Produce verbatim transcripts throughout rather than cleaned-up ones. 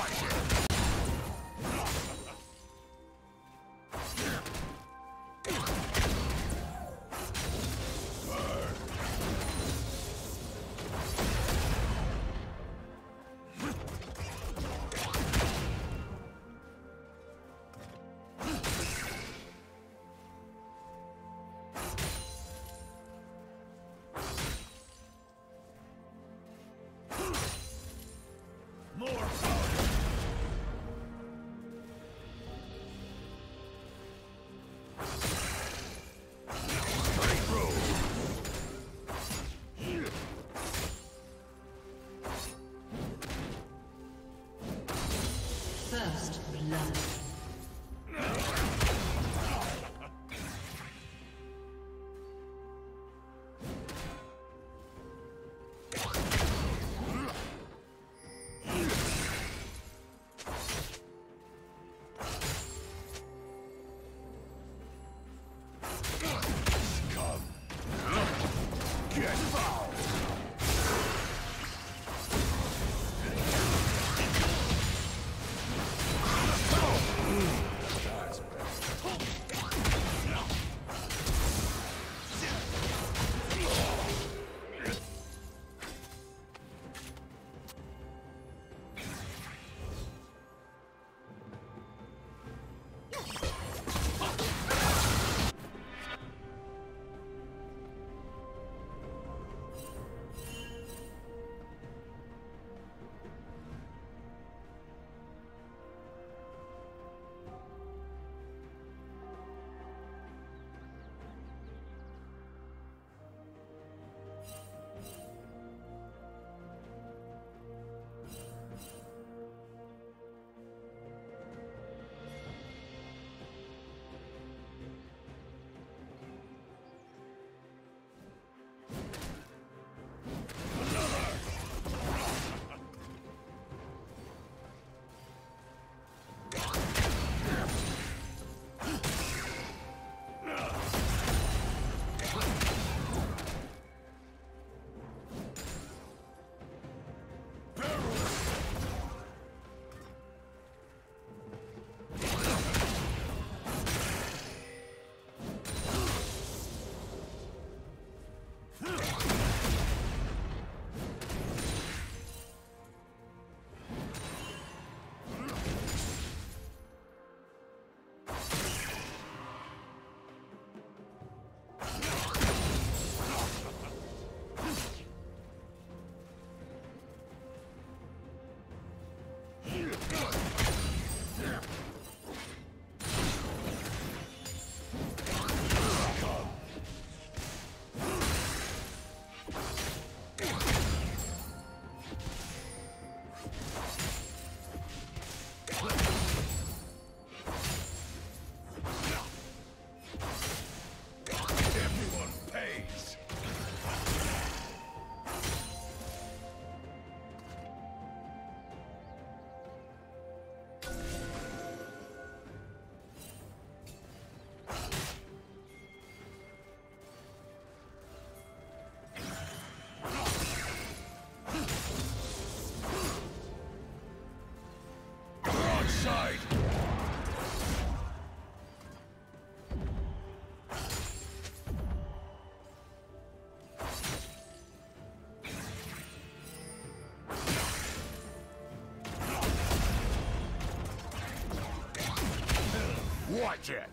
First blood. Watch it!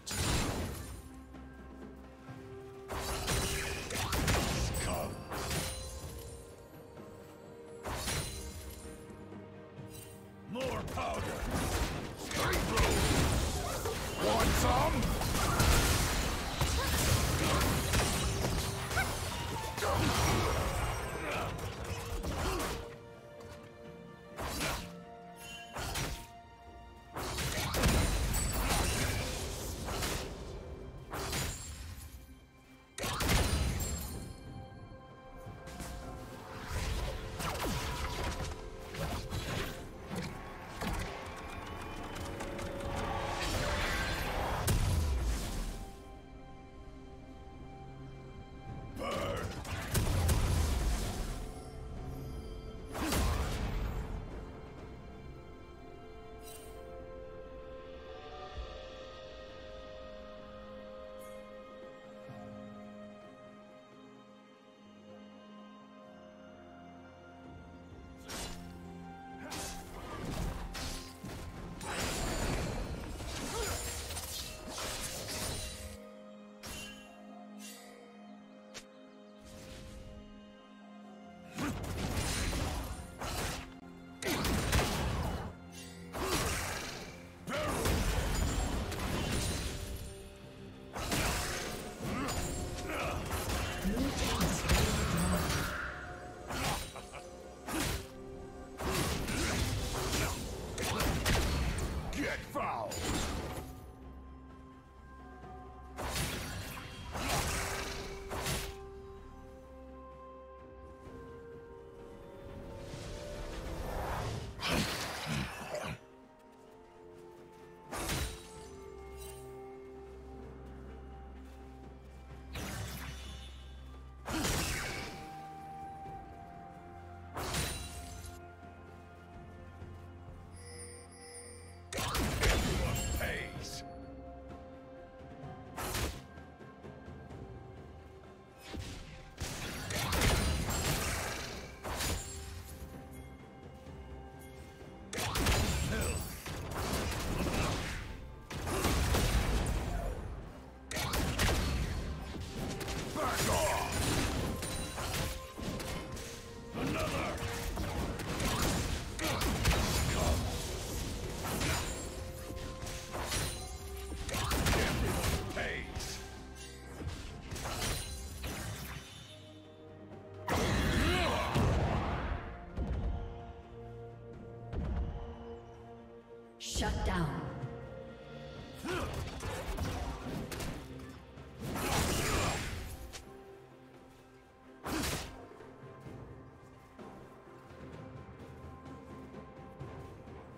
Shut down.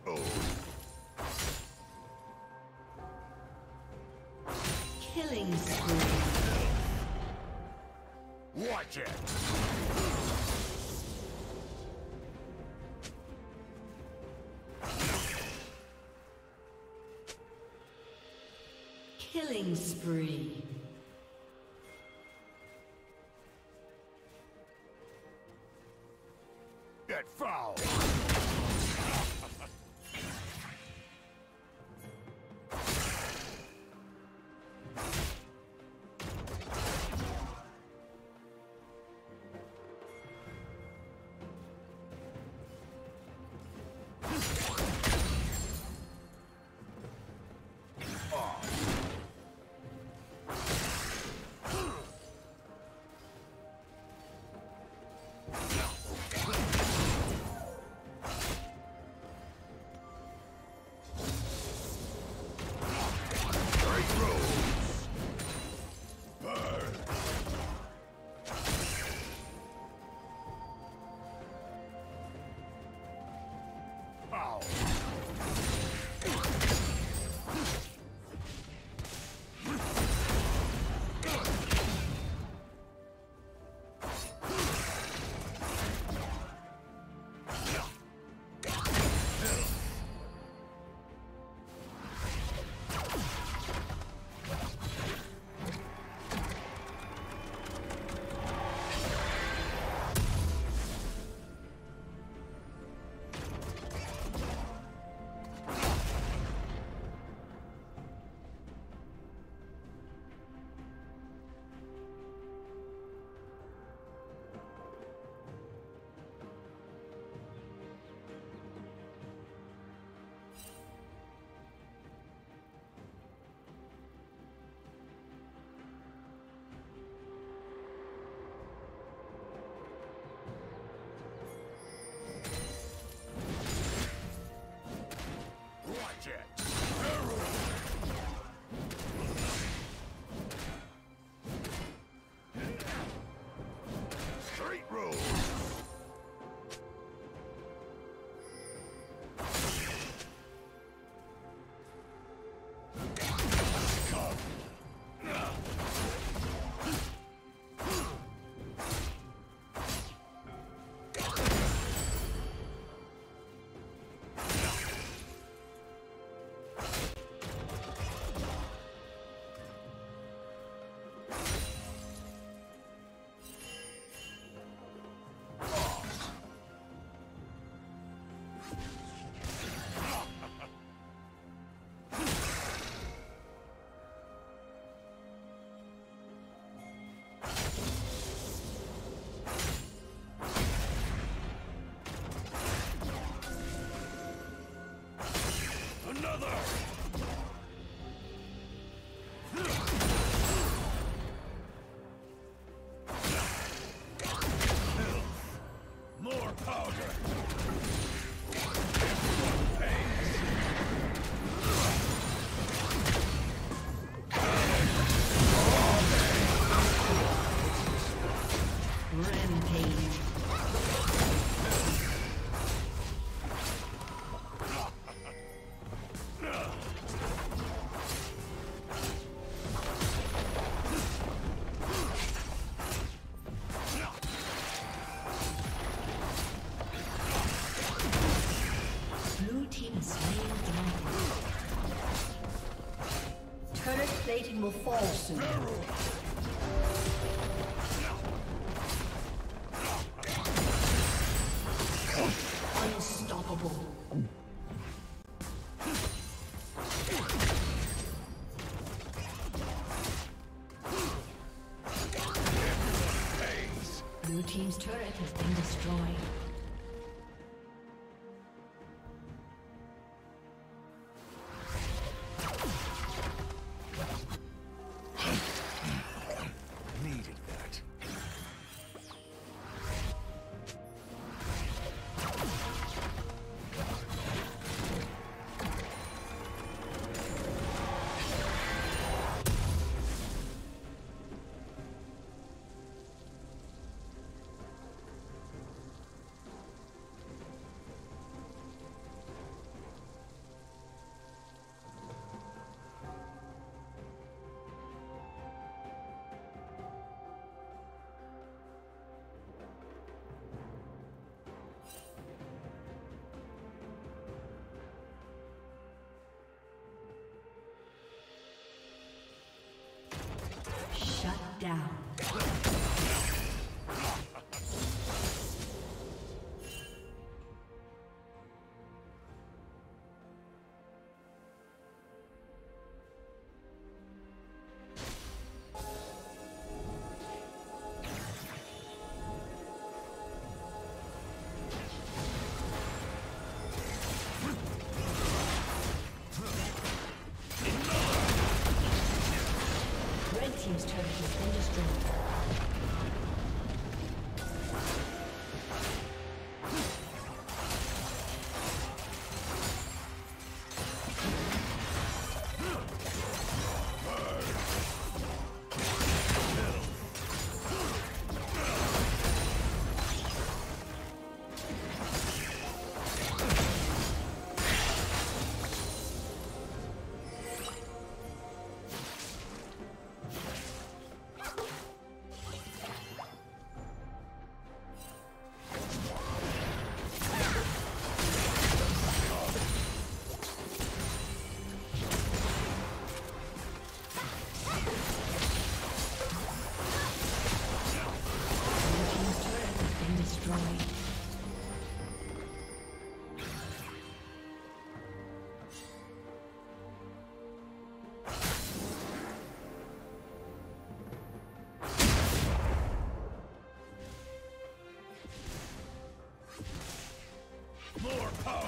Oh. Killing spree. Watch it. Killing spree. Get foul. Plating will fall soon. Unstoppable. Blue team's turret has been destroyed. More powder!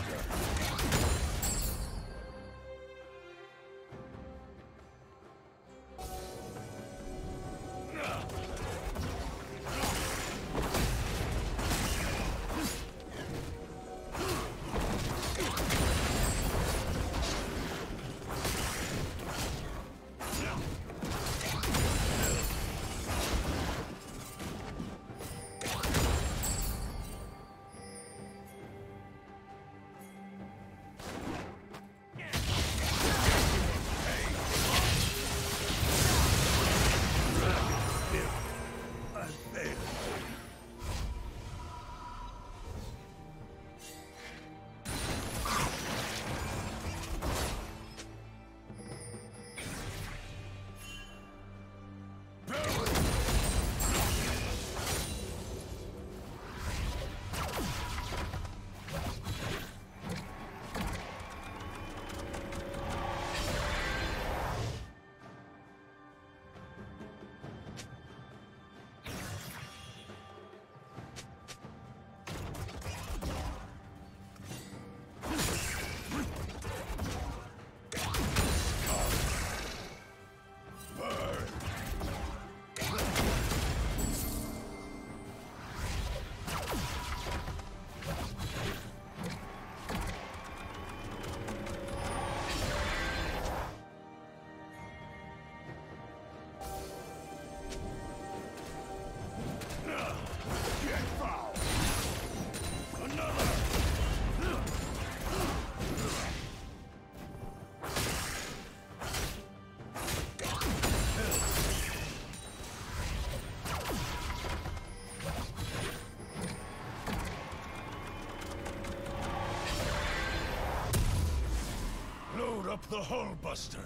Up the hull buster.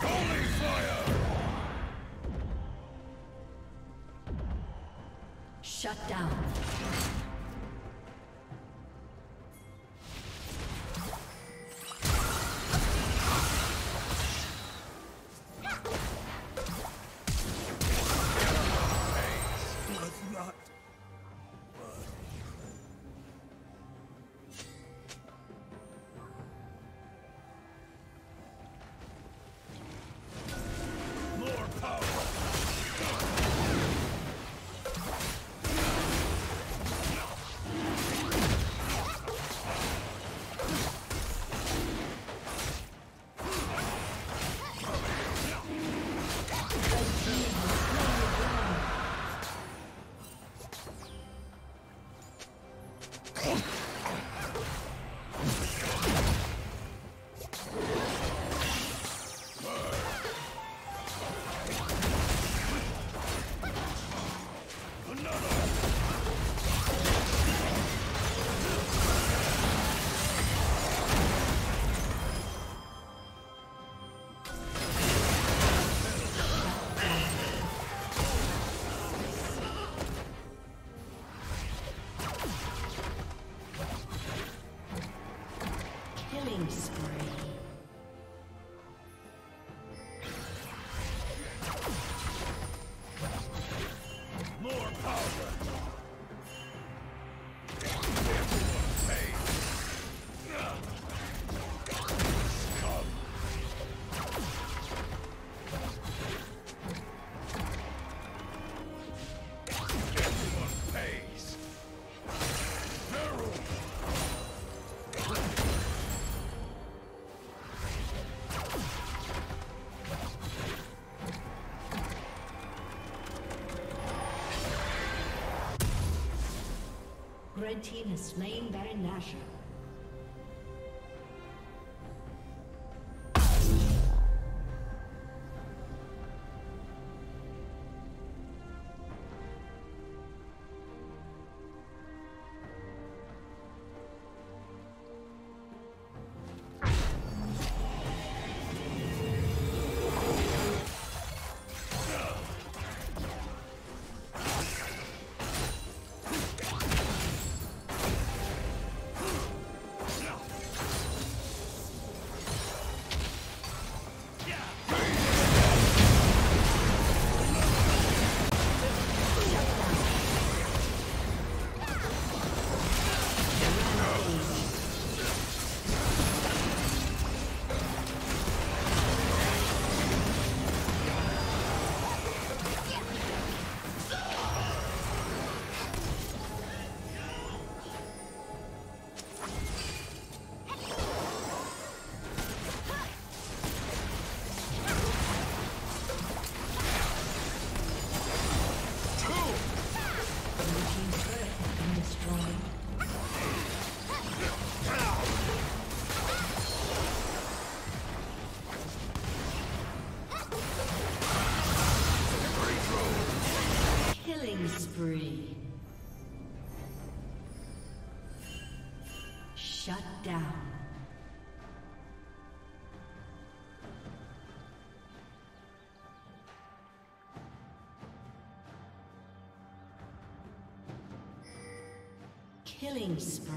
Holy fire! Shut down. Red team has slain Baron Nashor. Huh? Shut down. Killing spree.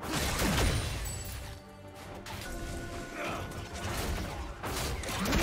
Killing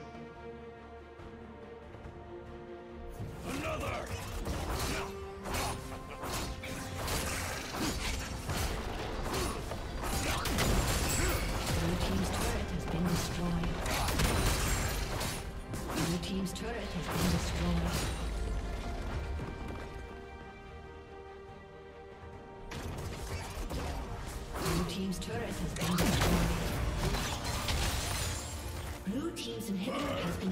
been destroyed. Blue team's inhibitor has been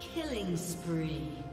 Killing spree.